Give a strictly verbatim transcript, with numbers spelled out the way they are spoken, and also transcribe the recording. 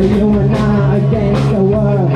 You and I against the world.